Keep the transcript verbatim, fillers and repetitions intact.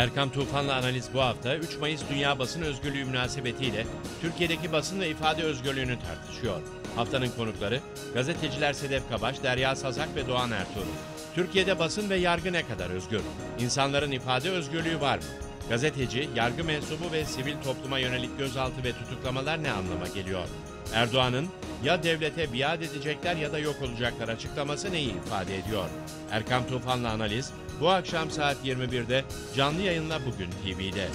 Erkam Tufan'la analiz bu hafta üç Mayıs Dünya Basın Özgürlüğü münasebetiyle Türkiye'deki basın ve ifade özgürlüğünü tartışıyor. Haftanın konukları gazeteciler Sedef Kabaş, Derya Sazak ve Doğan Ertuğrul. Türkiye'de basın ve yargı ne kadar özgür? İnsanların ifade özgürlüğü var mı? Gazeteci, yargı mensubu ve sivil topluma yönelik gözaltı ve tutuklamalar ne anlama geliyor? Erdoğan'ın ya devlete biat edecekler ya da yok olacaklar açıklaması neyi ifade ediyor? Erkam Tufan'la analiz bu akşam saat yirmi birde canlı yayınla Bugün T V'de.